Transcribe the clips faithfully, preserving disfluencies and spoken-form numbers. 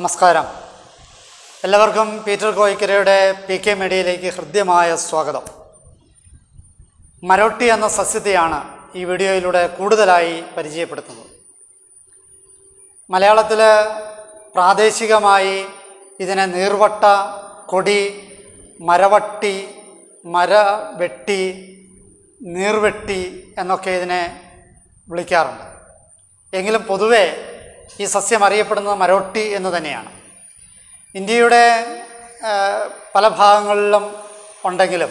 നമസ്കാരം എല്ലാവർക്കും പീറ്റർ കോയിക്കരയുടെ പി കെ മെഡിയയിലേക്ക് ഹൃദ്യമായ സ്വാഗതം. മരോട്ടി എന്ന സസ്യത്തെയാണ് ഈ വീഡിയോയിലൂടെ കൂടുതലായി പരിചയപ്പെടുത്തുന്നത്. മലയാളത്തിൽ പ്രാദേശികമായി ഇതിനെ നീർവട്ട, കൊടി, മരവട്ടി, മരവെട്ടി, നീർവെട്ടി എന്നൊക്കെ ഇതിനെ വിളിക്കാറുണ്ട്. എങ്കിലും പൊതുവേ ഈ സസ്യം അറിയപ്പെടുന്നത് മരോട്ടി എന്ന് തന്നെയാണ്. ഇന്ത്യയുടെ പല ഭാഗങ്ങളിലും ഉണ്ടെങ്കിലും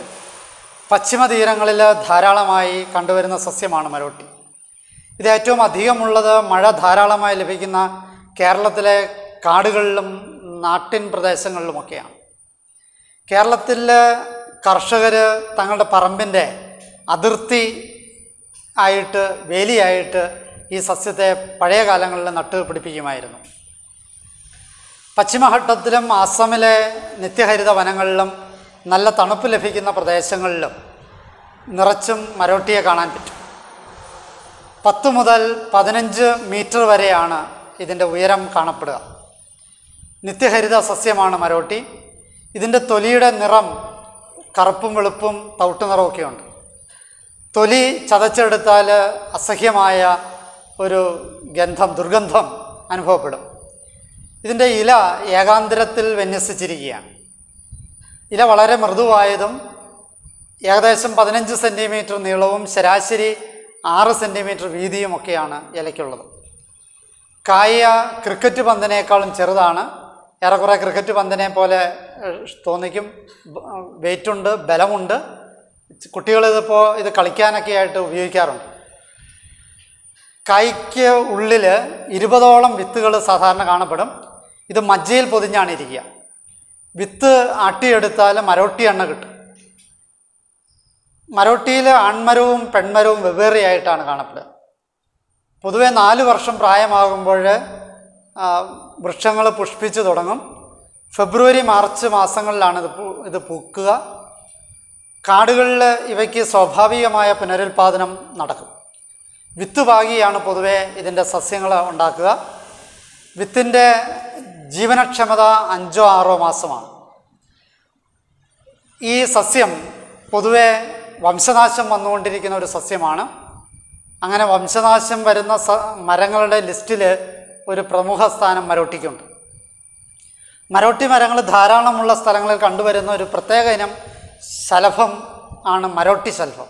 പശ്ചിമ തീരങ്ങളിൽ ധാരാളമായി കണ്ടുവരുന്ന സസ്യമാണ് മരോട്ടി. ഇത് ഏറ്റവും അധികമുള്ളത് മഴ ധാരാളമായി ലഭിക്കുന്ന കേരളത്തിലെ കാടുകളിലും നാട്ടിൻ പ്രദേശങ്ങളിലുമൊക്കെയാണ്. കേരളത്തിലെ കർഷകർ തങ്ങളുടെ പറമ്പിൻ്റെ അതിർത്തി ആയിട്ട്, വേലിയായിട്ട് ഈ സസ്യത്തെ പഴയ കാലങ്ങളിൽ നട്ടു പിടിപ്പിക്കുമായിരുന്നു. പശ്ചിമഘട്ടത്തിലും അസമിലെ നിത്യഹരിത വനങ്ങളിലും നല്ല തണുപ്പ് ലഭിക്കുന്ന പ്രദേശങ്ങളിലും നിറച്ചും മരോട്ടിയെ കാണാൻ പറ്റും. പത്ത് മുതൽ പതിനഞ്ച് മീറ്റർ വരെയാണ് ഇതിൻ്റെ ഉയരം കാണപ്പെടുക. നിത്യഹരിത സസ്യമാണ് മരോട്ടി. ഇതിൻ്റെ തൊലിയുടെ നിറം കറുപ്പും വെളുപ്പും തവിട്ട് നിറമൊക്കെയുണ്ട്. തൊലി ചതച്ചെടുത്താൽ അസഹ്യമായ ഒരു ഗന്ധം, ദുർഗന്ധം അനുഭവപ്പെടും. ഇതിൻ്റെ ഇല ഏകാന്തരത്തിൽ വിന്യസിച്ചിരിക്കുകയാണ്. ഇല വളരെ മൃദുവായതും ഏകദേശം പതിനഞ്ച് സെൻറ്റിമീറ്റർ നീളവും ശരാശരി ആറ് സെൻറ്റിമീറ്റർ വീതിയുമൊക്കെയാണ് ഇലയ്ക്കുള്ളത്. കായ ക്രിക്കറ്റ് പന്തിനേക്കാളും ചെറുതാണ്. ഏറെക്കുറെ ക്രിക്കറ്റ് പന്തിനെ പോലെ തോന്നിക്കും. വെയിറ്റുണ്ട്, ബലമുണ്ട്. കുട്ടികളിതിപ്പോൾ ഇത് കളിക്കാനൊക്കെ ആയിട്ട് ഉപയോഗിക്കാറുണ്ട്. കായ്ക്ക് ഉള്ളിൽ ഇരുപതോളം വിത്തുകൾ സാധാരണ കാണപ്പെടും. ഇത് മജ്ജയിൽ പൊതിഞ്ഞാണ് ഇരിക്കുക. വിത്ത് ആട്ടിയെടുത്താൽ മരോട്ടി എണ്ണ കിട്ടും. മരോട്ടിയിൽ ആൺമരവും പെൺമരവും വെവ്വേറെയായിട്ടാണ് കാണപ്പെടുക. പൊതുവെ നാല് വർഷം പ്രായമാകുമ്പോൾ വൃക്ഷങ്ങൾ പുഷ്പിച്ച് തുടങ്ങും. ഫെബ്രുവരി മാർച്ച് മാസങ്ങളിലാണ് ഇത് ഇത് പൂക്കുക. കാടുകളിൽ ഇവയ്ക്ക് സ്വാഭാവികമായ പുനരുൽപ്പാദനം നടക്കും. വിത്ത് പാകിയാണ് പൊതുവെ ഇതിൻ്റെ സസ്യങ്ങൾ ഉണ്ടാക്കുക. വിത്തിൻ്റെ ജീവനക്ഷമത അഞ്ചോ ആറോ മാസമാണ്. ഈ സസ്യം പൊതുവെ വംശനാശം വന്നുകൊണ്ടിരിക്കുന്ന ഒരു സസ്യമാണ്. അങ്ങനെ വംശനാശം വരുന്ന സ മരങ്ങളുടെ ലിസ്റ്റിൽ ഒരു പ്രമുഖ സ്ഥാനം മരോട്ടിക്കുണ്ട്. മരോട്ടി മരങ്ങൾ ധാരാളമുള്ള സ്ഥലങ്ങളിൽ കണ്ടുവരുന്ന ഒരു പ്രത്യേക ഇനം ശലഭം ആണ് മരോട്ടി ശലഭം.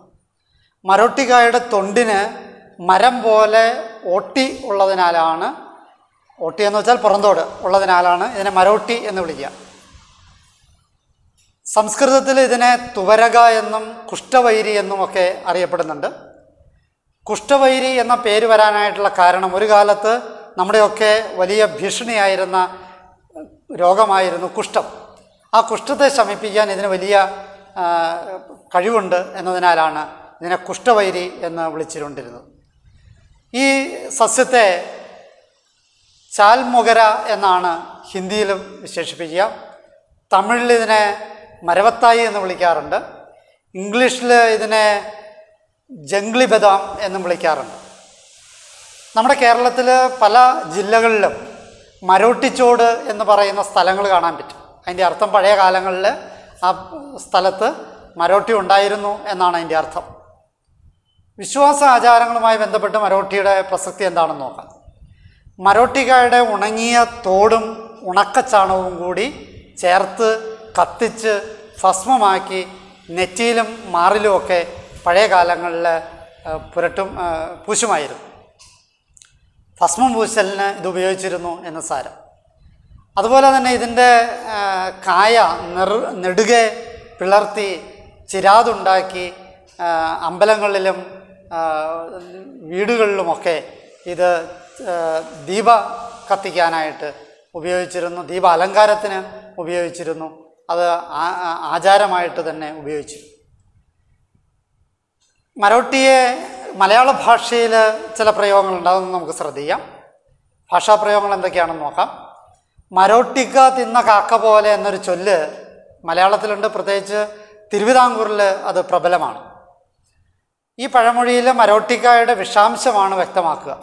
മരോട്ടിക്കായുടെ തൊണ്ടിന് മരം പോലെ ഓട്ടി ഉള്ളതിനാലാണ്, ഓട്ടി എന്ന് വെച്ചാൽ പുറന്തോട് ഉള്ളതിനാലാണ് ഇതിനെ മരോട്ടി എന്ന് വിളിക്കുക. സംസ്കൃതത്തിൽ ഇതിനെ തുവരക എന്നും കുഷ്ഠവൈരി എന്നുമൊക്കെ അറിയപ്പെടുന്നുണ്ട്. കുഷ്ഠവൈരി എന്ന പേര് വരാനായിട്ടുള്ള കാരണം, ഒരു കാലത്ത് നമ്മുടെയൊക്കെ വലിയ ഭീഷണിയായിരുന്ന രോഗമായിരുന്നു കുഷ്ഠം. ആ കുഷ്ഠത്തെ ശമിപ്പിക്കാൻ ഇതിന് വലിയ കഴിവുണ്ട് എന്നതിനാലാണ് ഇതിനെ കുഷ്ഠവൈരി എന്ന് വിളിച്ചുകൊണ്ടിരുന്നത്. ഈ സസ്യത്തെ ചാൽമുഖര എന്നാണ് ഹിന്ദിയിലും വിശേഷിപ്പിക്കുക. തമിഴിൽ ഇതിനെ മരവത്തായി എന്ന് വിളിക്കാറുണ്ട്. ഇംഗ്ലീഷിൽ ഇതിനെ ജംഗ്ലി ബദാം എന്നും വിളിക്കാറുണ്ട്. നമ്മുടെ കേരളത്തിൽ പല ജില്ലകളിലും മരോട്ടിച്ചോട് എന്ന് പറയുന്ന സ്ഥലങ്ങൾ കാണാൻ പറ്റും. അതിൻ്റെ അർത്ഥം പഴയ കാലങ്ങളിൽ ആ സ്ഥലത്ത് മരോട്ടി ഉണ്ടായിരുന്നു എന്നാണ് അതിൻ്റെ അർത്ഥം. വിശ്വാസ ആചാരങ്ങളുമായി ബന്ധപ്പെട്ട് മരോട്ടിയുടെ പ്രസക്തി എന്താണെന്ന് നോക്കാം. മരോട്ടിക്കായുടെ ഉണങ്ങിയ തോടും ഉണക്കച്ചാണവും കൂടി ചേർത്ത് കത്തിച്ച് ഭസ്മമാക്കി നെറ്റിയിലും മാറിലുമൊക്കെ പഴയ കാലങ്ങളിൽ പുരട്ടും പൂശുമായിരുന്നു. ഭസ്മം പൂശലിന് ഇത് ഉപയോഗിച്ചിരുന്നു എന്ന് സാരം. അതുപോലെ തന്നെ ഇതിൻ്റെ കായ നെറു നെടുകെ പിളർത്തി ചിരാതുണ്ടാക്കി അമ്പലങ്ങളിലും വീടുകളിലുമൊക്കെ ഇത് ദീപ കത്തിക്കാനായിട്ട് ഉപയോഗിച്ചിരുന്നു, ദീപ അലങ്കാരത്തിന് ഉപയോഗിച്ചിരുന്നു, അത് ആചാരമായിട്ട് തന്നെ ഉപയോഗിച്ചിരുന്നു. മരോട്ടിയെ മലയാള ഭാഷയിൽ ചില പ്രയോഗങ്ങളുണ്ട്, അതൊന്നും നമുക്ക് ശ്രദ്ധിക്കാം. ഭാഷാപ്രയോഗങ്ങൾ എന്തൊക്കെയാണെന്ന് നോക്കാം. മരോട്ടിക്ക തിന്ന കാക്ക പോലെ എന്നൊരു ചൊല്ല് മലയാളത്തിലുണ്ട്, പ്രത്യേകിച്ച് തിരുവിതാംകൂറിൽ അത് പ്രബലമാണ്. ഈ പഴമൊഴിയിൽ മരോട്ടിക്കായുടെ വിഷാംശമാണ് വ്യക്തമാക്കുക.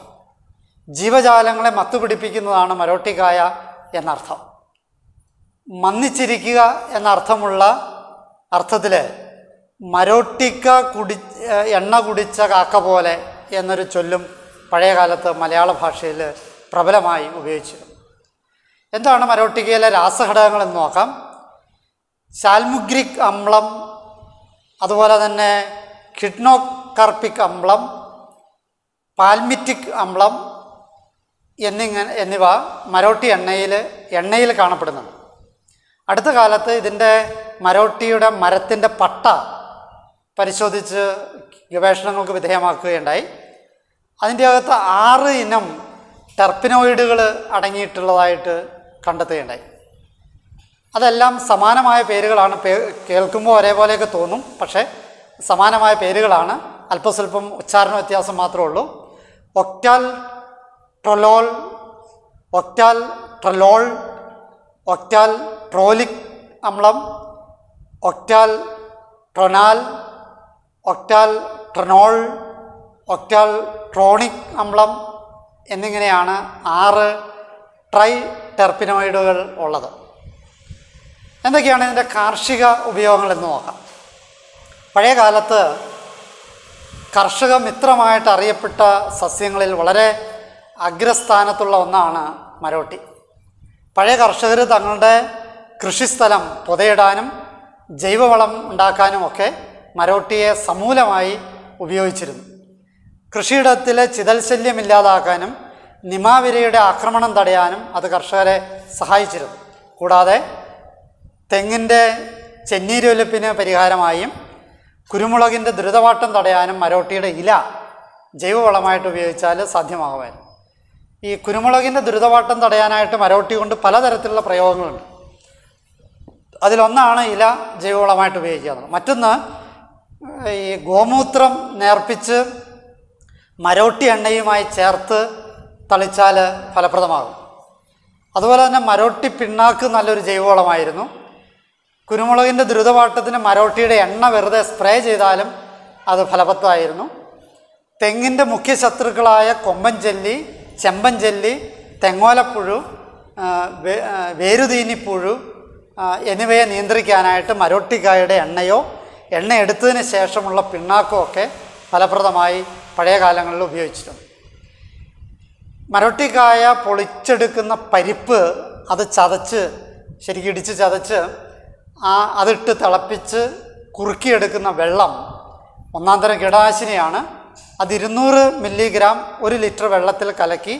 ജീവജാലങ്ങളെ മത്തുപിടിപ്പിക്കുന്നതാണ് മരോട്ടിക്കായ എന്നർത്ഥം. മന്നിച്ചിരിക്കുക എന്നർത്ഥമുള്ള അർത്ഥത്തിൽ മരോട്ടിക്ക കുടി എണ്ണ കുടിച്ച കാക്ക പോലെ എന്നൊരു ചൊല്ലും പഴയകാലത്ത് മലയാള ഭാഷയിൽ പ്രബലമായി ഉപയോഗിച്ചിരുന്നു. എന്താണ് മരോട്ടിക്കയിലെ രാസഘടകങ്ങളെന്ന് നോക്കാം. സാൽമുഗ്രിക് അമ്ലം, അതുപോലെ തന്നെ കിഡ്നോകാർപിക് അമ്ലം, പാൽമിറ്റിക് അമ്ലം എന്നിങ്ങനെ എന്നിവ മരോട്ടി എണ്ണയിൽ എണ്ണയിൽ കാണപ്പെടുന്നുണ്ട്. അടുത്ത കാലത്ത് ഇതിൻ്റെ മരോട്ടിയുടെ മരത്തിൻ്റെ പട്ട പരിശോധിച്ച് ഗവേഷണങ്ങൾക്ക് വിധേയമാക്കുകയുണ്ടായി. അതിൻ്റെ അകത്ത് ആറ് ഇനം ടെർപ്പിനോയിഡുകൾ അടങ്ങിയിട്ടുള്ളതായിട്ട് കണ്ടെത്തുകയുണ്ടായി. അതെല്ലാം സമാനമായ പേരുകളാണ്. പേ കേൾക്കുമ്പോൾ ഒരേപോലെയൊക്കെ തോന്നും, പക്ഷേ സമാനമായ പേരുകളാണ്. അല്പസ്വല്പം ഉച്ചാരണ വ്യത്യാസം മാത്രമേ ഉള്ളൂ. ഒക്റ്റാൽ ട്രൊലോൾ, ഒക്റ്റാൽ ട്രലോൾ, ഒക്റ്റാൽ ട്രോലിക് അമ്ലം, ഒക്റ്റാൽ ട്രൊനാൽ, ഒക്റ്റാൽ ട്രനോൾ, ഒക്റ്റാൽ ട്രോണിക് അമ്ലം എന്നിങ്ങനെയാണ് ആറ് ട്രൈ ടെർപ്പിനോയിഡുകൾ ഉള്ളത്. എന്തൊക്കെയാണ് ഇതിൻ്റെ കാർഷിക ഉപയോഗങ്ങളെന്ന് നോക്കാം. പഴയ കാലത്ത് കർഷക മിത്രമായിട്ട് അറിയപ്പെട്ട സസ്യങ്ങളിൽ വളരെ അഗ്രസ്ഥാനത്തുള്ള ഒന്നാണ് മരോട്ടി. പഴയ കർഷകർ തങ്ങളുടെ കൃഷിസ്ഥലം പുതയിടാനും ജൈവവളം ഉണ്ടാക്കാനുമൊക്കെ മരോട്ടിയെ സമൂലമായി ഉപയോഗിച്ചിരുന്നു. കൃഷിയിടത്തിലെ ചിതൽശല്യം ഇല്ലാതാക്കാനും നിമാവിരയുടെ ആക്രമണം തടയാനും അത് കർഷകരെ സഹായിച്ചിരുന്നു. കൂടാതെ തെങ്ങിൻ്റെ ചെന്നീരൊലിപ്പിന് പരിഹാരമായും കുരുമുളകിൻ്റെ ദ്രുതവാട്ടം തടയാനും മരോട്ടിയുടെ ഇല ജൈവവളമായിട്ട് ഉപയോഗിച്ചാൽ സാധ്യമാകുമായിരുന്നു. ഈ കുരുമുളകിൻ്റെ ദ്രുതവാട്ടം തടയാനായിട്ട് മരോട്ടി കൊണ്ട് പലതരത്തിലുള്ള പ്രയോഗങ്ങളുണ്ട്. അതിലൊന്നാണ് ഇല ജൈവവളമായിട്ട് ഉപയോഗിക്കുക. മറ്റൊന്ന് ഈ ഗോമൂത്രം നേർപ്പിച്ച് മരോട്ടി എണ്ണയുമായി ചേർത്ത് തളിച്ചാൽ ഫലപ്രദമാകും. അതുപോലെ തന്നെ മരോട്ടി പിണ്ണാക്ക് നല്ലൊരു ജൈവവളമായിരുന്നു. കുരുമുളകിൻ്റെ ദ്രുതവാട്ടത്തിന് മരോട്ടിയുടെ എണ്ണ വെറുതെ സ്പ്രേ ചെയ്താലും അത് ഫലപ്രദമായിരുന്നു. തെങ്ങിൻ്റെ മുഖ്യ ശത്രുക്കളായ കൊമ്പൻ ചെല്ലി, ചെമ്പൻ ചെല്ലി, തെങ്ങോലപ്പുഴു, വേരുതീനിപ്പുഴു എന്നിവയെ നിയന്ത്രിക്കാനായിട്ട് മരോട്ടിക്കായുടെ എണ്ണയോ എണ്ണ എടുത്തതിന് ശേഷമുള്ള പിണ്ണാക്കോ ഒക്കെ ഫലപ്രദമായി പഴയ കാലങ്ങളിൽ ഉപയോഗിച്ചിട്ടുണ്ട്. മരോട്ടിക്കായ പൊളിച്ചെടുക്കുന്ന പരിപ്പ് അത് ചതച്ച് ശരിക്കും ഇടിച്ച് ചതച്ച് ആ അതിട്ട് തിളപ്പിച്ച് കുറുക്കിയെടുക്കുന്ന വെള്ളം ഒന്നാം തരം കീടനാശിനിയാണ്. അത് ഇരുന്നൂറ് മില്ലിഗ്രാം ഒരു ലിറ്റർ വെള്ളത്തിൽ കലക്കി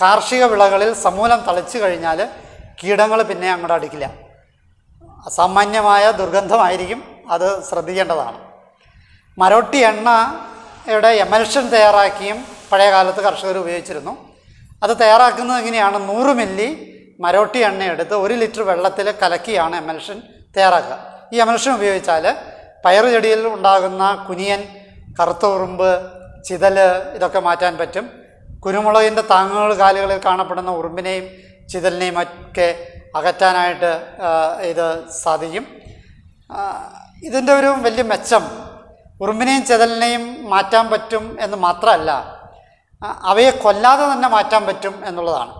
കാർഷിക വിളകളിൽ സമൂലം തളിച്ചു കഴിഞ്ഞാൽ കീടങ്ങൾ പിന്നെ അങ്ങോട്ട് അടിക്കില്ല. അസാമാന്യമായ ദുർഗന്ധമായിരിക്കും, അത് ശ്രദ്ധിക്കേണ്ടതാണ്. മരോട്ടി എണ്ണയുടെ എമൽഷൻ തയ്യാറാക്കിയും പഴയ കാലത്ത് കർഷകർ ഉപയോഗിച്ചിരുന്നു. അത് തയ്യാറാക്കുന്നത് എങ്ങനെയാണ്? നൂറ് മില്ലി മരോട്ടി എണ്ണ എടുത്ത് ഒരു ലിറ്റർ വെള്ളത്തിൽ കലക്കിയാണ് എമൽഷൻ തയ്യാറാക്കുക. ഈ എമൽഷൻ ഉപയോഗിച്ചാൽ പയറു ചെടിയിൽ ഉണ്ടാകുന്ന കുനിയൻ, കറുത്ത ഉറുമ്പ്, ചിതൽ ഇതൊക്കെ മാറ്റാൻ പറ്റും. കുരുമുളകിൻ്റെ താങ്ങുകൾ കാലുകളിൽ കാണപ്പെടുന്ന ഉറുമ്പിനെയും ചിതലിനെയും ഒക്കെ അകറ്റാനായിട്ട് ഇത് സാധിക്കും. ഇതിൻ്റെ ഒരു വലിയ മെച്ചം ഉറുമ്പിനെയും ചിതലിനെയും മാറ്റാൻ പറ്റും എന്ന് മാത്രമല്ല, അവയെ കൊല്ലാതെ തന്നെ മാറ്റാൻ പറ്റും എന്നുള്ളതാണ്.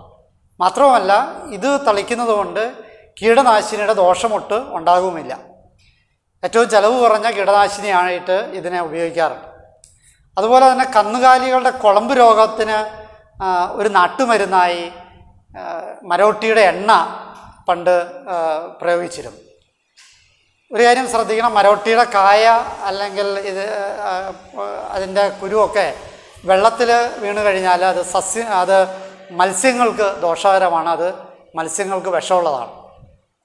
മാത്രവുമല്ല, ഇത് തളിക്കുന്നത് കൊണ്ട് കീടനാശിനിയുടെ ദോഷമൊട്ട് ഉണ്ടാകുമില്ല. ഏറ്റവും ചിലവ് കുറഞ്ഞ കീടനാശിനിയായിട്ട് ഇതിനെ ഉപയോഗിക്കാറുണ്ട്. അതുപോലെ തന്നെ കന്നുകാലികളുടെ കുളമ്പ് രോഗത്തിന് ഒരു നാട്ടുമരുന്നായി മരോട്ടിയുടെ എണ്ണ പണ്ട് പ്രയോഗിച്ചിരുന്നു. ഒരു കാര്യം ശ്രദ്ധിക്കണം, മരോട്ടിയുടെ കായ അല്ലെങ്കിൽ ഇത് അതിൻ്റെ കുരുവൊക്കെ വെള്ളത്തിൽ വീണ് കഴിഞ്ഞാൽ അത് സസ്യ അത് മത്സ്യങ്ങൾക്ക് ദോഷകരമാണ്. അത് മത്സ്യങ്ങൾക്ക് വിഷമുള്ളതാണ്.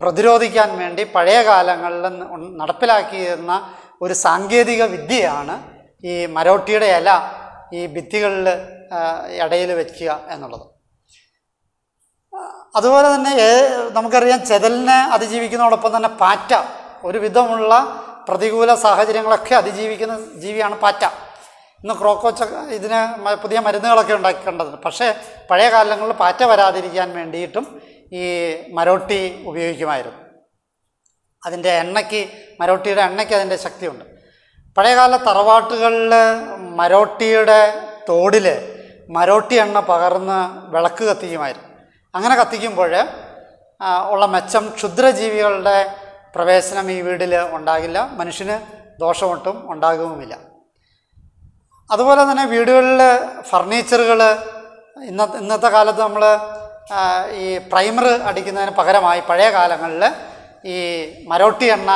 Prodrodikan Mendi, Padegalangalan, Narapelakirna, or Sangediga Vidiana, E. Marotida Ella, E. Bitil Adele Vecchia, and another. അതുപോലെ തന്നെ നമുക്കറിയാം ചെതലിനെ അതിജീവിക്കുന്നതോടൊപ്പം തന്നെ പാറ്റ ഒരു വിധമുള്ള പ്രതികൂല സാഹചര്യങ്ങളൊക്കെ അതിജീവിക്കുന്ന ജീവിയാണ് പാറ്റ. ഇന്ന് ക്രോക്കോച്ച് ഇതിനെ പുതിയ മരുന്നുകളൊക്കെ ഉണ്ടാക്കിയിട്ടുണ്ട്. പക്ഷേ പഴയ കാലങ്ങളിൽ പാറ്റ വരാതിരിക്കാൻ വേണ്ടിയിട്ടും ഈ മരോട്ടി ഉപയോഗിക്കുമായിരുന്നു. അതിന്റെ എണ്ണയ്ക്ക് മരോട്ടിയുടെ എണ്ണയ്ക്ക് അതിന്റെ ശക്തിയുണ്ട്. പഴയകാല തറവാട്ടുകളിൽ മരോട്ടിയുടെ തോടിൽ മരോട്ടി എണ്ണ പകർന്ന് വിളക്ക് കത്തിക്കുമായിരുന്നു. അങ്ങനെ കത്തിക്കുമ്പോൾ ഉള്ള മെച്ചം ക്ഷുദ്രജീവികളുടെ പ്രവേശനം ഈ വീടിൽ ഉണ്ടാകില്ല, മനുഷ്യന് ദോഷമൊട്ടും ഉണ്ടാകുകയുമില്ല. അതുപോലെ തന്നെ വീടുകളിൽ ഫർണിച്ചറുകൾ ഇന്ന ഇന്നത്തെ കാലത്ത് നമ്മൾ ഈ പ്രൈമർ അടിക്കുന്നതിന് പകരമായി പഴയ കാലങ്ങളിൽ ഈ മരോട്ടി എണ്ണ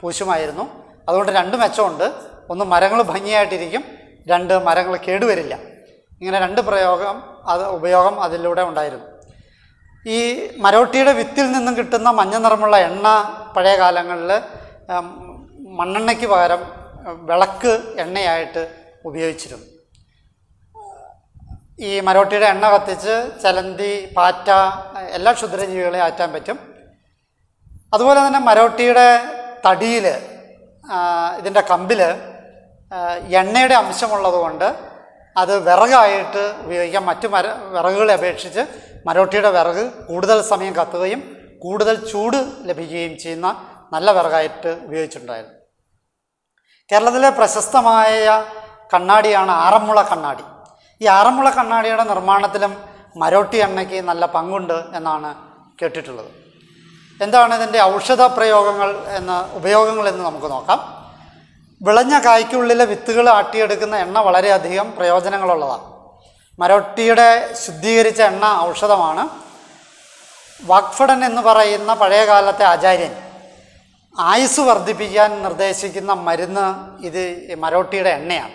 പൂശുമായിരുന്നു. അതുകൊണ്ട് രണ്ട് മെച്ചമുണ്ട്, ഒന്ന് മരങ്ങൾ ഭംഗിയായിട്ടിരിക്കും, രണ്ട് മരങ്ങൾ കേടുവരില്ല. ഇങ്ങനെ രണ്ട് പ്രയോഗം അത് ഉപയോഗം അതിലൂടെ ഉണ്ടായിരുന്നു. ഈ മരോട്ടിയുടെ വിത്തിൽ നിന്നും കിട്ടുന്ന മഞ്ഞ നിറമുള്ള എണ്ണ പഴയ കാലങ്ങളിൽ മണ്ണെണ്ണയ്ക്ക് പകരം വിളക്ക് എണ്ണയായിട്ട് ഉപയോഗിച്ചിരുന്നു. ഈ മരോട്ടിയുടെ എണ്ണ കത്തിച്ച് ചലന്തി, പാറ്റ എല്ലാ ക്ഷുദ്രജീവികളെയും ആറ്റാൻ പറ്റും. അതുപോലെ തന്നെ മരോട്ടിയുടെ തടിയിൽ, ഇതിൻ്റെ കമ്പിൽ എണ്ണയുടെ അംശമുള്ളതുകൊണ്ട് അത് വിറകായിട്ട് ഉപയോഗിക്കാം. മറ്റു മര വിറകുകളെ അപേക്ഷിച്ച് മരോട്ടിയുടെ വിറക് കൂടുതൽ സമയം കത്തുകയും കൂടുതൽ ചൂട് ലഭിക്കുകയും ചെയ്യുന്ന നല്ല വിറകായിട്ട് ഉപയോഗിച്ചിട്ടുണ്ടായിരുന്നു. കേരളത്തിലെ പ്രശസ്തമായ കണ്ണാടിയാണ് ആറന്മുള കണ്ണാടി. ഈ ആറന്മുള കണ്ണാടിയുടെ നിർമ്മാണത്തിലും മരോട്ടി എണ്ണയ്ക്ക് നല്ല പങ്കുണ്ട് എന്നാണ് കേട്ടിട്ടുള്ളത്. എന്താണ് ഇതിൻ്റെ ഔഷധ പ്രയോഗങ്ങൾ എന്ന ഉപയോഗങ്ങളെന്ന് നമുക്ക് നോക്കാം. വിളഞ്ഞ കായ്ക്കുള്ളിലെ വിത്തുകൾ ആട്ടിയെടുക്കുന്ന എണ്ണ വളരെയധികം പ്രയോജനങ്ങളുള്ളതാണ്. മരോട്ടിയുടെ ശുദ്ധീകരിച്ച എണ്ണ ഔഷധമാണ്. വാക്ഫടൻ എന്ന് പറയുന്ന പഴയകാലത്തെ ആചാര്യൻ ആയുസ് വർദ്ധിപ്പിക്കാൻ നിർദ്ദേശിക്കുന്ന മരുന്ന് ഇത് മരോട്ടിയുടെ എണ്ണയാണ്.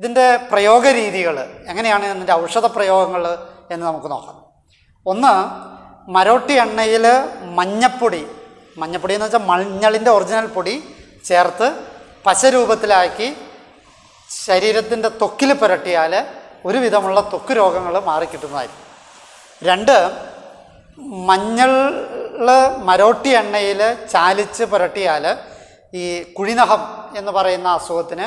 ഇതിൻ്റെ പ്രയോഗ രീതികൾ എങ്ങനെയാണ്, ഇതിൻ്റെ ഔഷധ പ്രയോഗങ്ങൾ എന്ന് നമുക്ക് നോക്കാം. ഒന്ന്, മരോട്ടി എണ്ണയിൽ മഞ്ഞപ്പൊടി, മഞ്ഞപ്പൊടി എന്ന് വെച്ചാൽ മഞ്ഞളിൻ്റെ ഒറിജിനൽ പൊടി ചേർത്ത് പശരൂപത്തിലാക്കി ശരീരത്തിൻ്റെ ത്വക്കിൽ പുരട്ടിയാൽ ഒരുവിധമുള്ള ത്വക്ക് രോഗങ്ങൾ മാറിക്കിട്ടുന്നതായിരിക്കും. രണ്ട്, മഞ്ഞൾ മരോട്ടി എണ്ണയിൽ ചാലിച്ച് പുരട്ടിയാൽ ഈ കുഴിനഖം എന്ന് പറയുന്ന അസുഖത്തിന്,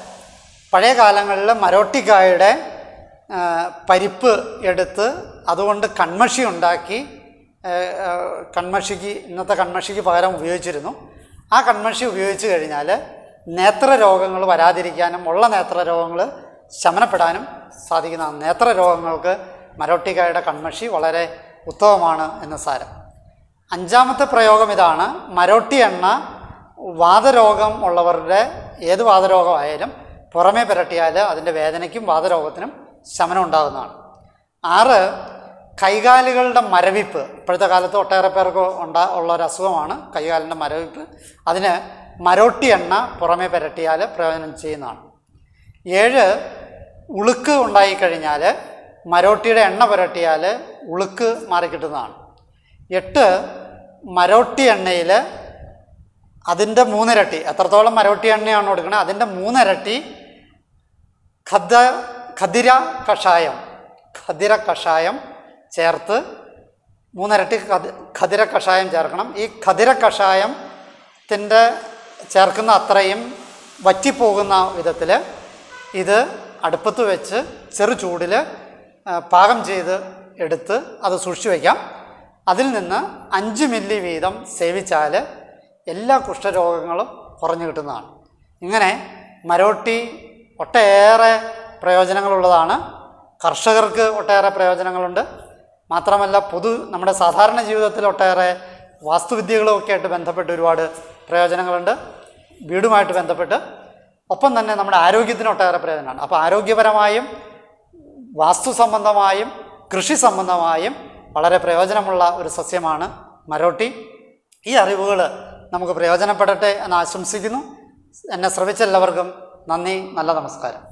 പഴയ കാലങ്ങളിൽ മരോട്ടിക്കായുടെ പരിപ്പ് എടുത്ത് അതുകൊണ്ട് കൺമഷി ഉണ്ടാക്കി, കൺമഷിക്ക് ഇന്നത്തെ കൺമഷിക്ക് പകരം ഉപയോഗിച്ചിരുന്നു. ആ കൺമഷി ഉപയോഗിച്ച് കഴിഞ്ഞാൽ നേത്രരോഗങ്ങൾ വരാതിരിക്കാനും ഉള്ള നേത്രരോഗങ്ങൾ ശമനപ്പെടാനും സാധിക്കുന്നതാണ്. നേത്രരോഗങ്ങൾക്ക് മരോട്ടിക്കായുടെ കൺമഷി വളരെ ഉത്തമമാണ് എന്ന് സാരം. അഞ്ചാമത്തെ പ്രയോഗം ഇതാണ്. മരോട്ടി എണ്ണ വാതരോഗം ഉള്ളവരുടെ, ഏത് വാതരോഗമായാലും പുറമേ പുരട്ടിയാൽ അതിൻ്റെ വേദനയ്ക്കും വാതരോഗത്തിനും ശമനം ഉണ്ടാകുന്നതാണ്. ആറ്, കൈകാലുകളുടെ മരവിപ്പ്, ഇപ്പോഴത്തെ കാലത്ത് ഒട്ടേറെ പേർക്ക് ഉണ്ടാ ഉള്ള ഒരു അസുഖമാണ് കൈകാലിൻ്റെ മരവിപ്പ്. അതിന് മരോട്ടി എണ്ണ പുറമേ പുരട്ടിയാൽ പ്രയോജനം ചെയ്യുന്നതാണ്. ഏഴ്, ഉളുക്ക് ഉണ്ടായിക്കഴിഞ്ഞാൽ മരോട്ടിയുടെ എണ്ണ പുരട്ടിയാൽ ഉളുക്ക് മാറിക്കിട്ടുന്നതാണ്. എട്ട്, മരോട്ടി എണ്ണയിൽ അതിന്റെ മൂന്നിരട്ടി എത്രത്തോളം മരവട്ടി എണ്ണയാണ് കൊടുക്കുന്നത് അതിന്റെ മൂന്നിരട്ടി ഖദ ഖദിര കഷായം ഖദിര കഷായം ചേർത്ത് മൂന്നിരട്ടി ഖദിര കഷായം ചേർക്കണം ഈ ഖദിര കഷായം ത്തിന്റെ ചേർക്കുന്ന അത്രയും വറ്റിപ്പോകുന്ന വിധത്തിൽ ഇത് അടുപ്പത്ത് വെച്ച് ചെറു ചൂടിൽ പാകം ചെയ്ത് എടുത്ത് അത് സൂക്ഷിച്ചു വെക്കാം അതിൽ നിന്ന് അഞ്ച് മില്ലി വീതം സേവിച്ചാൽ എല്ലാ കുഷ്ഠരോഗങ്ങളും കുറഞ്ഞു കിട്ടുന്നതാണ് ഇങ്ങനെ മരോട്ടി ഒട്ടേറെ പ്രയോജനങ്ങളുള്ളതാണ് കർഷകർക്ക് ഒട്ടേറെ പ്രയോജനങ്ങളുണ്ട് മാത്രമല്ല പൊതു നമ്മുടെ സാധാരണ ജീവിതത്തിൽ ഒട്ടേറെ വാസ്തുവിദ്യകളുമൊക്കെ ആയിട്ട് ബന്ധപ്പെട്ട് ഒരുപാട് പ്രയോജനങ്ങളുണ്ട് വീടുമായിട്ട് ബന്ധപ്പെട്ട് ഒപ്പം തന്നെ നമ്മുടെ ആരോഗ്യത്തിന് ഒട്ടേറെ പ്രയോജനമാണ് അപ്പോൾ ആരോഗ്യപരമായും വാസ്തു സംബന്ധമായും കൃഷി സംബന്ധമായും വളരെ പ്രയോജനമുള്ള ഒരു സസ്യമാണ് മരോട്ടി ഈ അറിവുകൾ നമുക്ക് പ്രയോജനപ്പെടട്ടെ എന്ന് ആശംസിക്കുന്നു എന്നെ ശ്രവിച്ച എല്ലാവർക്കും നന്ദി നല്ല നമസ്കാരം